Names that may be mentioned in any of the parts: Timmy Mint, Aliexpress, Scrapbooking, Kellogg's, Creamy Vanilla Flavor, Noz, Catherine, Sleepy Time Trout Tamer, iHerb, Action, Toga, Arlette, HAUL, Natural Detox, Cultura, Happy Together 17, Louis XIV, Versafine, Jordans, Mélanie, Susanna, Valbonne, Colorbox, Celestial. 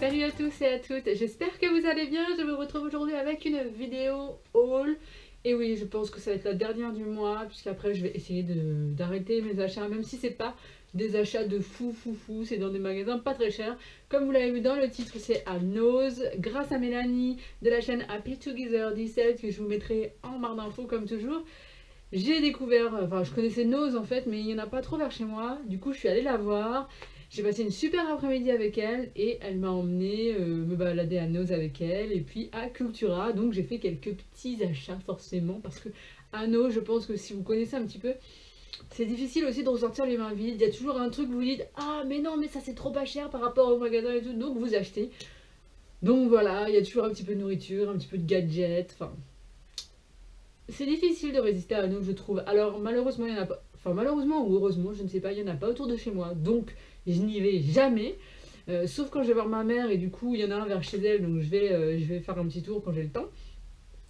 Salut à tous et à toutes, j'espère que vous allez bien. Je vous retrouve aujourd'hui avec une vidéo haul. Et oui, je pense que ça va être la dernière du mois, puisqu'après je vais essayer d'arrêter mes achats, même si c'est pas des achats de fou, c'est dans des magasins pas très chers. Comme vous l'avez vu dans le titre, c'est à Noz, grâce à Mélanie de la chaîne Happy Together 17, que je vous mettrai en barre d'infos comme toujours. J'ai découvert, enfin je connaissais Noz en fait, mais il n'y en a pas trop vers chez moi, du coup je suis allée la voir. J'ai passé une super après-midi avec elle et elle m'a emmenée me balader à Noz avec elle et puis à Cultura. Donc j'ai fait quelques petits achats forcément parce que à Noz, je pense que si vous connaissez un petit peu, c'est difficile aussi de ressortir les mains vides. Il y a toujours un truc où vous dites « Ah mais non mais ça c'est trop pas cher par rapport au magasin et tout » donc vous achetez. Donc voilà, il y a toujours un petit peu de nourriture, un petit peu de gadgets, enfin... C'est difficile de résister à Noz je trouve. Alors malheureusement il n'y en a pas... Enfin malheureusement ou heureusement, je ne sais pas, il n'y en a pas autour de chez moi. Donc je n'y vais jamais, sauf quand je vais voir ma mère et du coup il y en a un vers chez elle, donc je vais faire un petit tour quand j'ai le temps.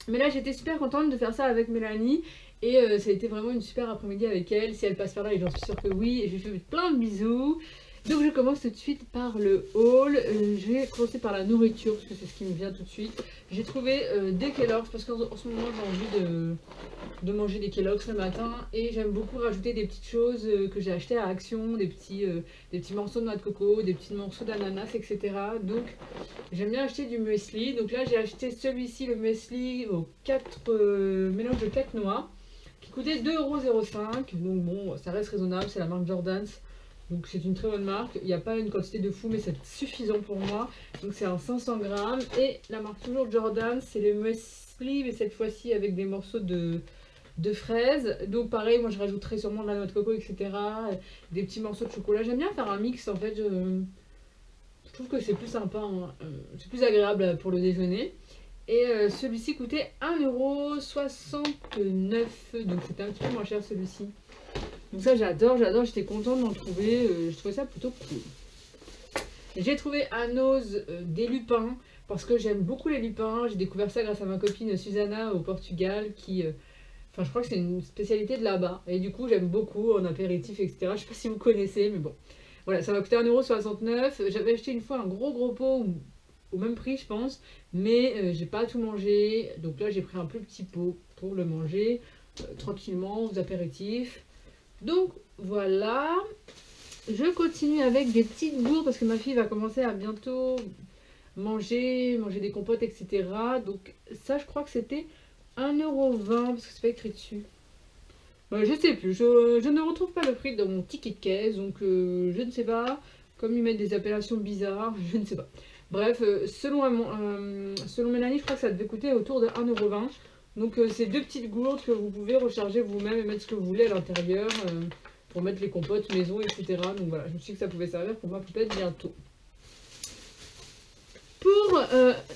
Mais là j'étais super contente de faire ça avec Mélanie et ça a été vraiment une super après-midi avec elle. Si elle passe par là, et j'en suis sûre que oui, et je lui fais plein de bisous. Donc je commence tout de suite par le haul. Je vais commencer par la nourriture parce que c'est ce qui me vient tout de suite. J'ai trouvé des Kellogg's parce qu'en ce moment j'ai envie de manger des Kellogg's le matin et j'aime beaucoup rajouter des petites choses que j'ai achetées à Action, des petits morceaux de noix de coco, des petits morceaux d'ananas, etc. Donc j'aime bien acheter du muesli. Donc là j'ai acheté celui-ci, le muesli au mélange de 4 noix qui coûtait 2,05 €. Donc bon, ça reste raisonnable, c'est la marque Jordans. Donc c'est une très bonne marque, il n'y a pas une quantité de fou mais c'est suffisant pour moi. Donc c'est un 500 g et la marque toujours Jordan, c'est le muesli mais cette fois-ci avec des morceaux de fraises. Donc pareil, moi je rajouterai sûrement de la noix de coco, etc. Des petits morceaux de chocolat, j'aime bien faire un mix en fait. Je trouve que c'est plus sympa, hein. C'est plus agréable pour le déjeuner. Et celui-ci coûtait 1,69 €, donc c'était un petit peu moins cher celui-ci. Donc ça j'adore, j'étais contente d'en trouver, je trouvais ça plutôt cool. J'ai trouvé à Noz des lupins, parce que j'aime beaucoup les lupins, j'ai découvert ça grâce à ma copine Susanna au Portugal, qui, enfin je crois que c'est une spécialité de là-bas, et du coup j'aime beaucoup en apéritif, etc. Je sais pas si vous connaissez, mais bon. Voilà, ça m'a coûté 1,69 €, j'avais acheté une fois un gros pot, au même prix je pense, mais j'ai pas tout mangé, donc là j'ai pris un plus petit pot pour le manger, tranquillement, aux apéritifs. Donc voilà, je continue avec des petites bourres parce que ma fille va commencer à bientôt manger des compotes, etc. Donc ça je crois que c'était 1,20 € parce que c'est pas écrit dessus. Bah, je sais plus, je ne retrouve pas le prix dans mon ticket de caisse, donc je ne sais pas, comme ils mettent des appellations bizarres, je ne sais pas. Bref, selon Mélanie, je crois que ça devait coûter autour de 1,20 €. Donc c'est deux petites gourdes que vous pouvez recharger vous-même et mettre ce que vous voulez à l'intérieur pour mettre les compotes maison, etc. Donc voilà, je me suis dit que ça pouvait servir pour ma poupette bientôt. Pour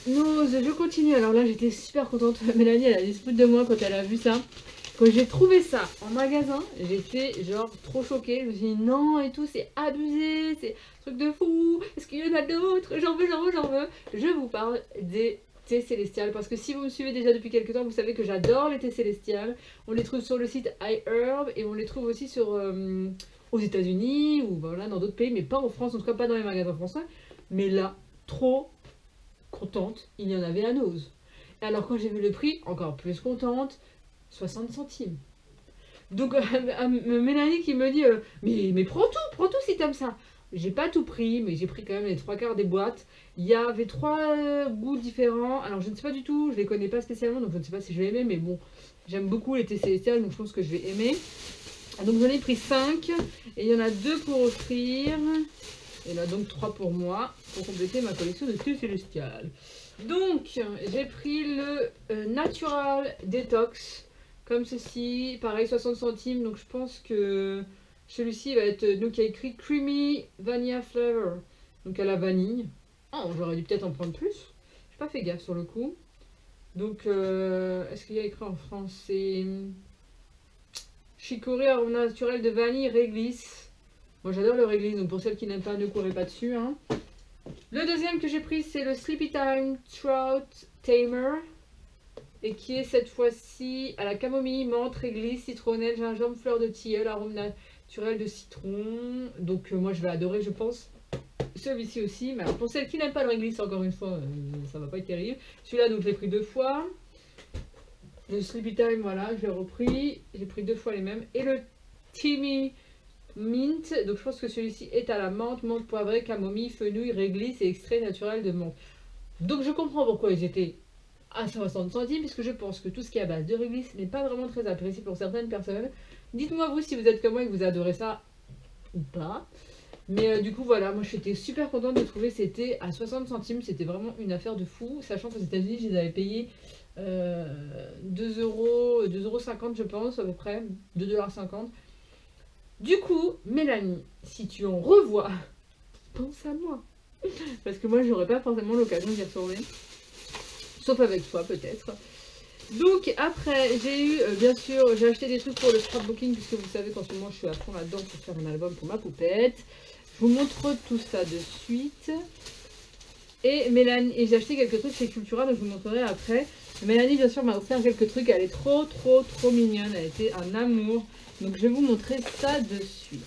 Noz, je continue. Alors là j'étais super contente, Mélanie elle a des spots de moi quand elle a vu ça. Quand j'ai trouvé ça en magasin, j'étais genre trop choquée. Je me suis dit non et tout, c'est abusé, c'est un truc de fou, est-ce qu'il y en a d'autres? J'en veux. Je vous parle des... Celestial, parce que si vous me suivez déjà depuis quelques temps, vous savez que j'adore les thés Celestial. On les trouve sur le site iHerb et on les trouve aussi sur aux États-Unis ou voilà dans d'autres pays, mais pas en France, en tout cas pas dans les magasins français. Mais là, trop contente, il y en avait à Noz. Alors quand j'ai vu le prix, encore plus contente, 60 centimes. Donc Mélanie qui me dit mais prends tout si t'aimes ça. J'ai pas tout pris, mais j'ai pris quand même les 3/4 des boîtes. Il y avait 3 goûts différents. Alors je ne sais pas du tout, je les connais pas spécialement, donc je ne sais pas si je vais aimer, mais bon, j'aime beaucoup les thés Celestial, donc je pense que je vais aimer. Donc j'en ai pris 5, et il y en a 2 pour offrir, et là donc 3 pour moi, pour compléter ma collection de thés Celestial. Donc j'ai pris le Natural Detox, comme ceci, pareil 60 centimes, donc je pense que... Celui-ci va être, donc il y a écrit Creamy Vanilla Flavor, donc à la vanille. Oh, j'aurais dû peut-être en prendre plus. J'ai pas fait gaffe sur le coup. Donc, est-ce qu'il y a écrit en français? Chicorée arôme naturel de vanille, réglisse. Moi j'adore le réglisse, donc pour celles qui n'aiment pas, ne courez pas dessus. Hein. Le deuxième que j'ai pris, c'est le Sleepy Time Trout Tamer. Et qui est cette fois-ci à la camomille, menthe, réglisse, citronnelle, gingembre, fleur de tilleul, arôme naturel de citron. Donc moi je vais adorer je pense. Celui-ci aussi, mais pour celles qui n'aiment pas le réglisse, encore une fois, ça va pas être terrible. Celui-là, donc je l'ai pris 2 fois. Le Sleepy Time, voilà, je l'ai repris. J'ai pris 2 fois les mêmes. Et le Timmy Mint, donc je pense que celui-ci est à la menthe, menthe poivrée, camomille, fenouil, réglisse et extrait naturel de menthe. Donc je comprends pourquoi ils étaient à 60 centimes, puisque je pense que tout ce qui est à base de réglisse n'est pas vraiment très apprécié pour certaines personnes. Dites-moi vous si vous êtes comme moi et que vous adorez ça ou pas. Mais du coup voilà, moi j'étais super contente de trouver ces thés à 60 centimes, c'était vraiment une affaire de fou, sachant qu'aux États-Unis je les avais payés 2,50 € je pense à peu près, 2,50 $. Du coup, Mélanie, si tu en revois, pense à moi. Parce que moi j'aurais pas forcément l'occasion d'y retourner. Sauf avec toi peut-être. Donc après j'ai eu, bien sûr, j'ai acheté des trucs pour le scrapbooking, puisque vous savez qu'en ce moment je suis à fond là-dedans pour faire un album pour ma poupette. Je vous montre tout ça de suite. Et Mélanie, et j'ai acheté quelques trucs chez Cultura, donc je vous montrerai après. Mélanie bien sûr m'a offert quelques trucs, elle est trop mignonne, elle était un amour. Donc je vais vous montrer ça de suite.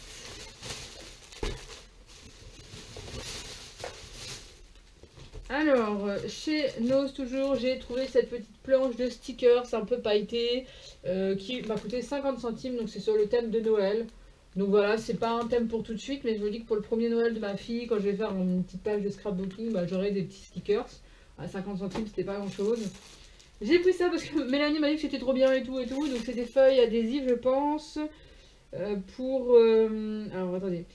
Alors, chez Noz toujours, j'ai trouvé cette petite planche de stickers un peu pailletée qui m'a coûté 50 centimes, donc c'est sur le thème de Noël. Donc voilà, c'est pas un thème pour tout de suite, mais je me dis que pour le premier Noël de ma fille, quand je vais faire une petite page de scrapbooking, bah, j'aurai des petits stickers. À 50 centimes, c'était pas grand chose. J'ai pris ça parce que Mélanie m'a dit que c'était trop bien et tout, donc c'est des feuilles adhésives, je pense, pour... alors attendez,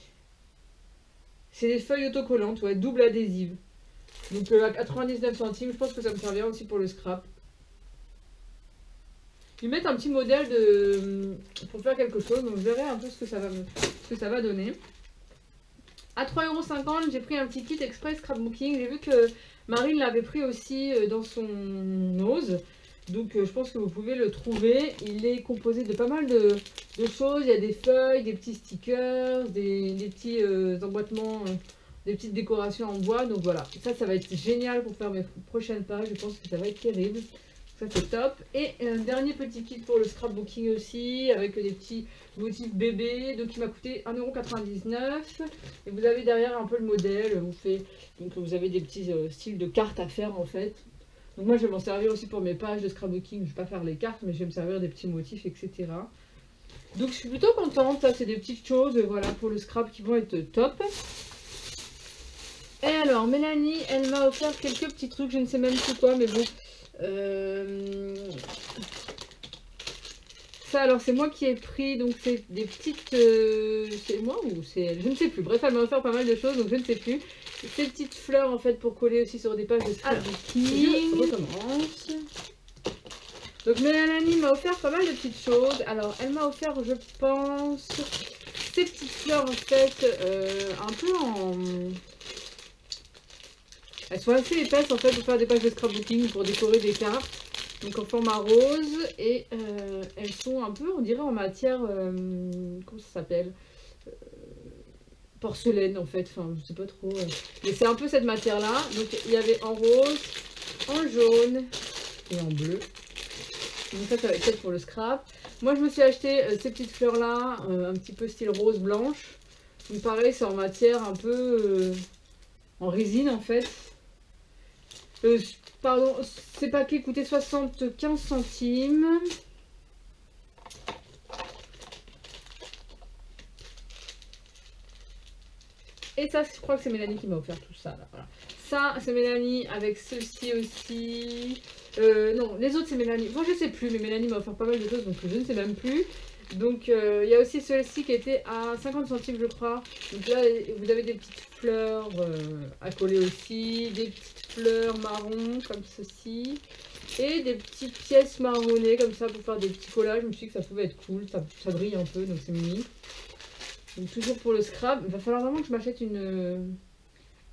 c'est des feuilles autocollantes, ouais, double adhésive. Donc à 99 centimes, je pense que ça me servira aussi pour le scrap. Ils mettent un petit modèle de pour faire quelque chose, donc je verrai un peu ce que ça va donner. À 3,50 €, j'ai pris un petit kit express scrapbooking. J'ai vu que Marine l'avait pris aussi dans son Noz. Donc je pense que vous pouvez le trouver. Il est composé de pas mal de choses. Il y a des feuilles, des petits stickers, des petits emboîtements... des petites décorations en bois, donc voilà, ça ça va être génial pour faire mes prochaines pages, je pense que ça va être terrible, ça c'est top. Et un dernier petit kit pour le scrapbooking aussi, avec des petits motifs bébés, donc il m'a coûté 1,99 €, et vous avez derrière un peu le modèle, vous faites, donc vous avez des petits styles de cartes à faire en fait, donc moi je vais m'en servir aussi pour mes pages de scrapbooking, je vais pas faire les cartes, mais je vais me servir des petits motifs, etc. Donc je suis plutôt contente, ça c'est des petites choses, voilà, pour le scrap qui vont être top. Et alors, Mélanie, elle m'a offert quelques petits trucs, je ne sais même plus quoi, mais bon. Ça, alors, c'est moi qui ai pris, donc c'est des petites... c'est moi ou c'est elle? Je ne sais plus. Bref, elle m'a offert pas mal de choses, donc je ne sais plus. Ces petites fleurs, en fait, pour coller aussi sur des pages de scrapbooking. Je recommence. Donc, Mélanie m'a offert pas mal de petites choses. Alors, elle m'a offert, je pense, ces petites fleurs, en fait, un peu en... Elles sont assez épaisses en fait pour faire des pages de scrapbooking, pour décorer des cartes. Donc en format rose et elles sont un peu on dirait en matière, comment ça s'appelle, porcelaine en fait, enfin je sais pas trop. Mais c'est un peu cette matière là. Donc il y avait en rose, en jaune et en bleu. Donc ça va être pour le scrap. Moi je me suis acheté ces petites fleurs là, un petit peu style rose blanche. Donc pareil c'est en matière un peu en résine en fait. Pardon, ces paquets coûtaient 75 centimes. Et ça, je crois que c'est Mélanie qui m'a offert tout ça. Là, voilà. Ça, c'est Mélanie avec ceci aussi. Non, les autres, c'est Mélanie. Bon, je sais plus, mais Mélanie m'a offert pas mal de choses, donc je ne sais même plus. Donc, il y a aussi celle-ci qui était à 50 centimes, je crois. Donc là, vous avez des petites fleurs à coller aussi, des petites fleurs marron comme ceci et des petites pièces marronnées comme ça pour faire des petits collages. Je me suis dit que ça pouvait être cool, ça brille un peu donc c'est mignon. Donc toujours pour le scrap, il va falloir vraiment que je m'achète une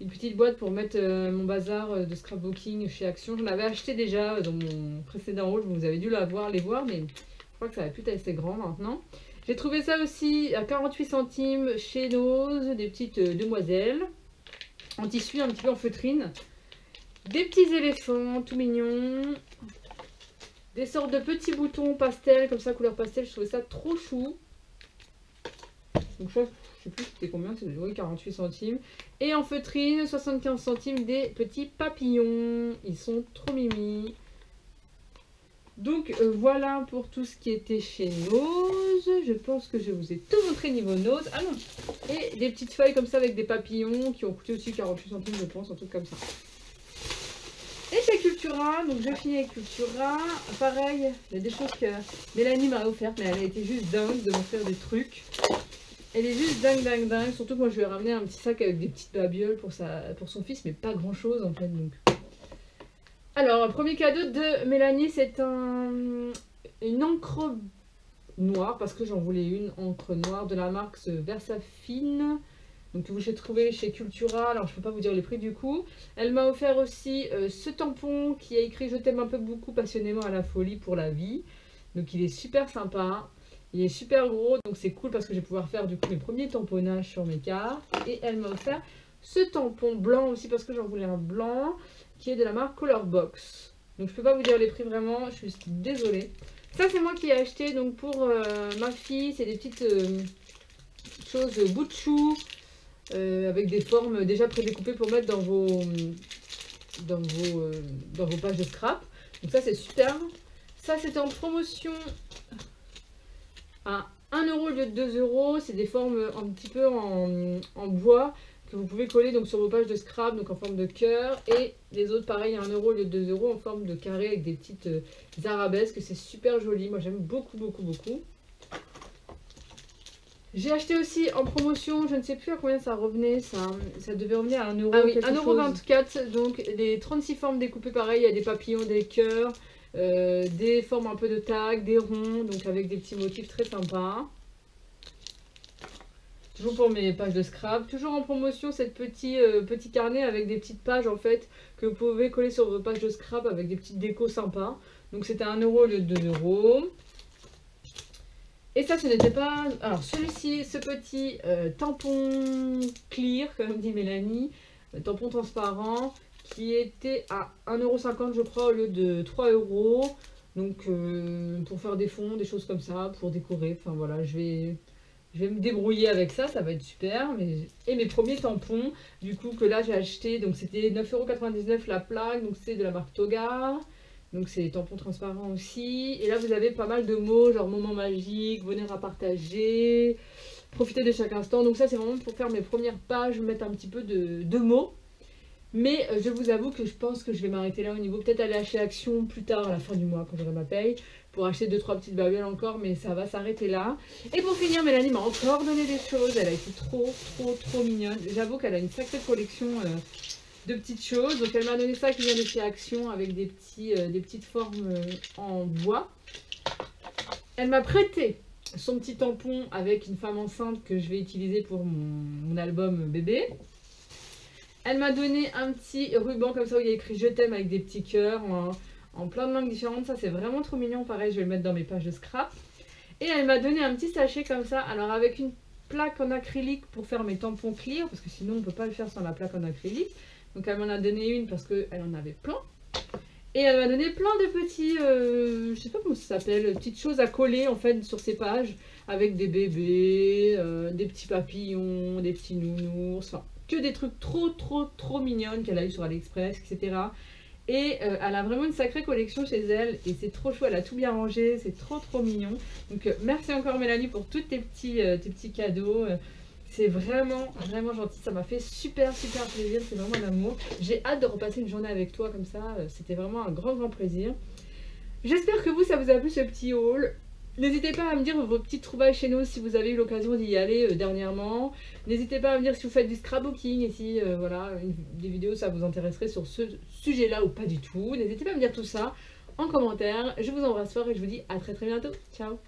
petite boîte pour mettre mon bazar de scrapbooking chez Action. Je l'avais acheté déjà dans mon précédent haul, vous avez dû la voir, les voir, mais je crois que ça va plus être assez grand maintenant. J'ai trouvé ça aussi à 48 centimes chez Noz, des petites demoiselles, en tissu un petit peu en feutrine, des petits éléphants tout mignons, des sortes de petits boutons pastel, comme ça couleur pastel, je trouvais ça trop chou. Donc je sais plus c'était combien, c'est oui, 48 centimes. Et en feutrine, 75 centimes des petits papillons. Ils sont trop mimi. Donc voilà pour tout ce qui était chez Noz. Je pense que je vous ai tout montré niveau Noz. Ah non, et des petites feuilles comme ça avec des papillons qui ont coûté aussi 48 centimes je pense, un truc comme ça. Et chez Cultura, donc je finis avec Cultura. Pareil, il y a des choses que Mélanie m'a offertes, mais elle a été juste dingue de m'offrir des trucs. Elle est juste dingue. Surtout que moi je lui ai ramené un petit sac avec des petites babioles pour son fils, mais pas grand chose en fait donc. Alors, premier cadeau de Mélanie, c'est une encre noire, parce que j'en voulais une encre noire de la marque Versafine, donc que vous pouvez trouver chez Cultura, alors je ne peux pas vous dire les prix du coup. Elle m'a offert aussi ce tampon qui a écrit « Je t'aime un peu beaucoup, passionnément à la folie pour la vie ». Donc il est super sympa, il est super gros, donc c'est cool parce que je vais pouvoir faire du coup mes premiers tamponnages sur mes cartes. Et elle m'a offert ce tampon blanc aussi parce que j'en voulais un blanc, qui est de la marque Colorbox. Donc je peux pas vous dire les prix vraiment, je suis désolée. Ça c'est moi qui ai acheté donc pour ma fille, c'est des petites choses bout de chou avec des formes déjà prédécoupées pour mettre dans vos pages de scrap. Donc ça c'est superbe. Ça c'était en promotion à 1 € au lieu de 2 €, c'est des formes un petit peu en bois, que vous pouvez coller donc sur vos pages de scrap, donc en forme de cœur, et les autres pareil à 1 € au lieu de 2 € en forme de carré avec des petites arabesques, c'est super joli, moi j'aime beaucoup. J'ai acheté aussi en promotion, je ne sais plus à combien ça revenait, ça devait revenir à 1 € quelque chose. Ah oui, 1,24 €, donc les 36 formes découpées pareil, il y a des papillons, des cœurs, des formes un peu de tag, des ronds, donc avec des petits motifs très sympas. Toujours pour mes pages de scrap, toujours en promotion cette petit carnet avec des petites pages en fait que vous pouvez coller sur vos pages de scrap avec des petites décos sympas. Donc c'était 1 € au lieu de 2 €. Et ça ce n'était pas... Alors celui-ci, ce petit tampon clear comme dit Mélanie, tampon transparent qui était à 1,50 € je crois au lieu de 3 €. Donc pour faire des fonds, des choses comme ça, pour décorer, enfin voilà je vais me débrouiller avec ça, ça va être super. Et mes premiers tampons, du coup, que là j'ai acheté, donc c'était 9,99 € la plaque, donc c'est de la marque Toga, donc c'est des tampons transparents aussi. Et là vous avez pas mal de mots, genre moment magique, bonheur à partager, profiter de chaque instant. Donc ça c'est vraiment pour faire mes premières pages, mettre un petit peu de mots. Mais je vous avoue que je pense que je vais m'arrêter là au niveau, peut-être aller acheter Action plus tard à la fin du mois quand j'aurai ma paye, pour acheter 2-3 petites babioles encore, mais ça va s'arrêter là. Et pour finir, Mélanie m'a encore donné des choses, elle a été trop mignonne. J'avoue qu'elle a une sacrée collection de petites choses, donc elle m'a donné ça qui vient de chez Action avec des petites formes en bois. Elle m'a prêté son petit tampon avec une femme enceinte que je vais utiliser pour mon album bébé. Elle m'a donné un petit ruban comme ça où il y a écrit « Je t'aime » avec des petits cœurs en plein de langues différentes. Ça, c'est vraiment trop mignon. Pareil, je vais le mettre dans mes pages de scrap. Et elle m'a donné un petit sachet comme ça. Alors, avec une plaque en acrylique pour faire mes tampons clear. Parce que sinon, on ne peut pas le faire sans la plaque en acrylique. Donc, elle m'en a donné une parce qu'elle en avait plein. Et elle m'a donné plein de petits... je sais pas comment ça s'appelle. Petites choses à coller, en fait, sur ces pages. Avec des bébés, des petits papillons, des petits nounours. Enfin... que des trucs trop mignonnes qu'elle a eu sur Aliexpress, etc. Et elle a vraiment une sacrée collection chez elle, et c'est trop chou, elle a tout bien rangé, c'est trop mignon. Donc merci encore Mélanie pour tous tes petits cadeaux, c'est vraiment gentil, ça m'a fait super plaisir, c'est vraiment un amour. J'ai hâte de repasser une journée avec toi comme ça, c'était vraiment un grand plaisir. J'espère que ça vous a plu ce petit haul. N'hésitez pas à me dire vos petites trouvailles chez nous si vous avez eu l'occasion d'y aller dernièrement. N'hésitez pas à me dire si vous faites du scrapbooking et si voilà, des vidéos ça vous intéresserait sur ce sujet-là ou pas du tout. N'hésitez pas à me dire tout ça en commentaire. Je vous embrasse fort et je vous dis à très bientôt. Ciao.